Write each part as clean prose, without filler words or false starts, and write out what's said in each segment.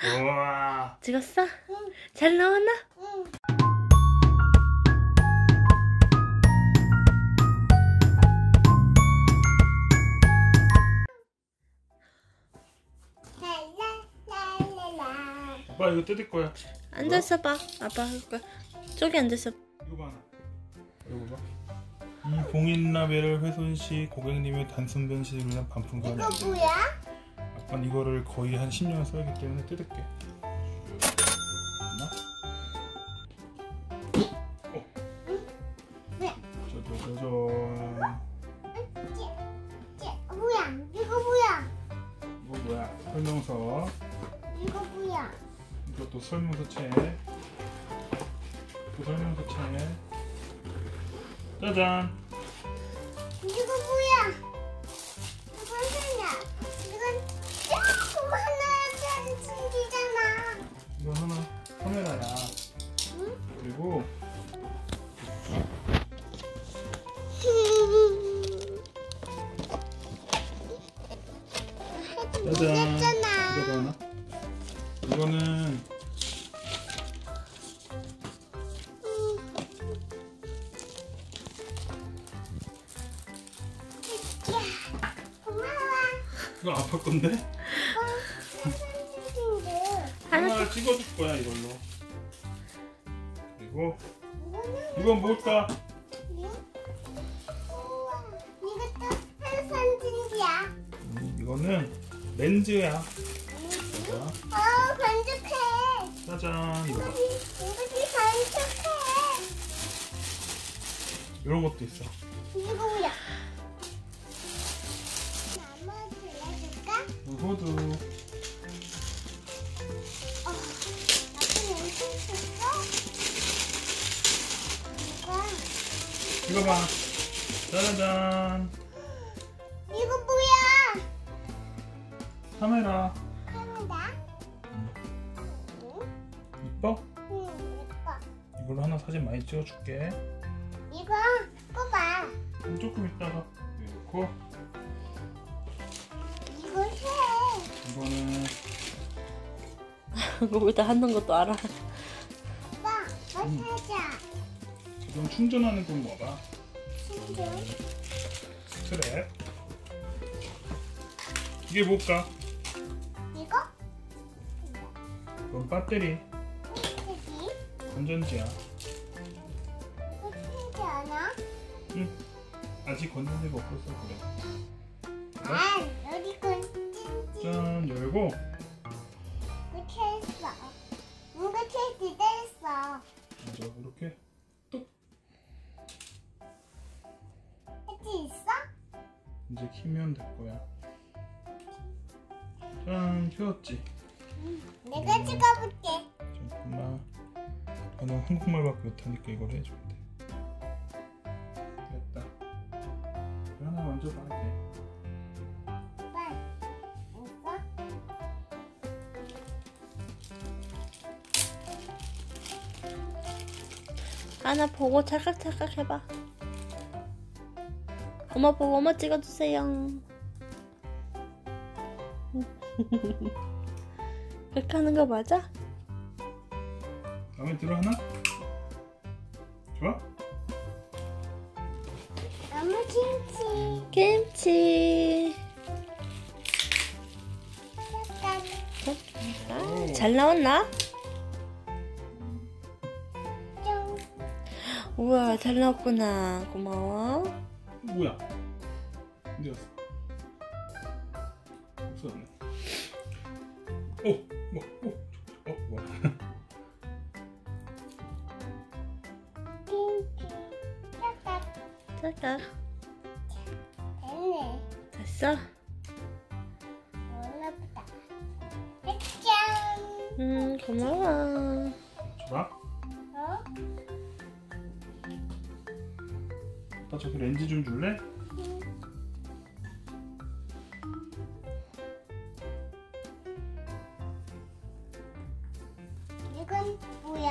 우와. 찍었어? 응. 잘 나왔나? 응. 봐, 이거 뜯을 거야. 앉아서 봐. 아빠 할 거야. 저기 앉아서. 이거 봐. 이거 봐. 이 공인라벨을 훼손 시 고객님의 단순 변실을 위한 반품과 이거 뭐야? 아빠는 이거를 거의 한 10년 써야기 때문에 뜯을게. 됐나? 어? 네. 짜자자잔. 뭐야? 이거 뭐야? 이거 뭐야? 설명서. 이거 뭐야? 이것도 설명서책. 또 설명서책. 짜잔! 이거 뭐야? 이거 하나! 이건 조금 하나라는 친구잖아! 이거 하나 카메라야. 응? 그리고 짜잔! 이거 하나? 이거는 이거 아빠 건데? 하나 찍어줄 거야 이걸로. 그리고 이건 뭘까? 이것도 펜선 진지야. 이거는 렌즈야. 어 반죽해. 짜잔 이거. 이것이 반죽해. 이런 것도 있어. 이거 뭐야? 호두. 이거 봐. 짜잔. 이거 뭐야? 카메라. 카메라? 응. 이뻐? 응, 이뻐. 이걸로 하나 사진 많이 찍어줄게. 이거 뽑아. 조금 있다가 이렇게. 이거는 거기다 하는 것도 알아. 아빠, 뭐 사자? 이건 충전하는 건 뭐가? 충전? 스트랩. 이게 뭘까? 이거? 이건 배터리. 배터리? 건전지야. 이거 쓰지 않아? 응. 아직 건전지가 없었어 그래. 아, 여기 건. 짠 열고. 이렇게 했어. 뭔가 테이프 떼었어. 맞아 이렇게 뚝. 같이 있어? 이제 키면 될 거야. 짠 키웠지. 응. 내가 찍어볼게. 잠깐만. 아, 난 한국말밖에 못하니까 이걸 해줘야 돼. 됐다. 하나 먼저 봐야 돼. 하나 보고 찰칵찰칵 해봐. 엄마 보고 엄마 찍어주세요. 그렇게 하는 거 맞아? 마음에 들어 하나? 좋아? 엄마 김치. 김치. 아, 잘 나왔나? 우와 잘 나왔구나. 고마워. 뭐야? 어디 갔어? 없어졌네. 오! 뭐? 오! 어? 뭐야? 띵띵 짝짝 짝짝 됐네. 됐어? 몰라보다. 짠! 고마워. 좋아? 아빠 저기 렌즈 좀 줄래? 응. 이건 뭐야?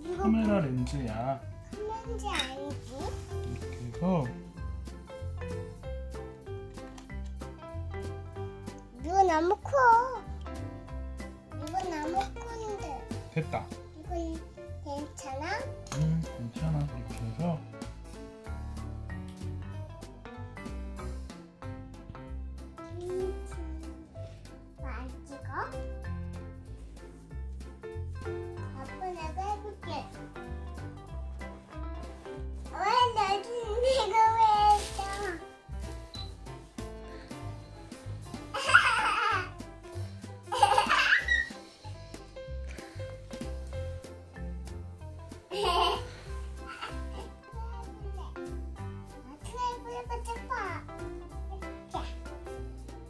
이거 카메라 렌즈야. 렌즈 아니지? 이렇게 해서 이거 너무 커. 됐다. 이거 괜찮아? 괜찮아. 이렇게 해서 안 찍어? 아빠 내가 해볼게. 왜 너도 내가 왜 했어?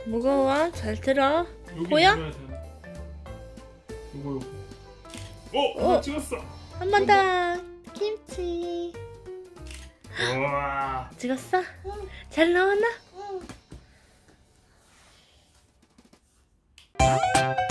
무거워? 잘 들어? 보여? 이거 오! 찍었어! 한 번 더! 김치! 우와! 찍었어? 응. 잘 나왔나? 응.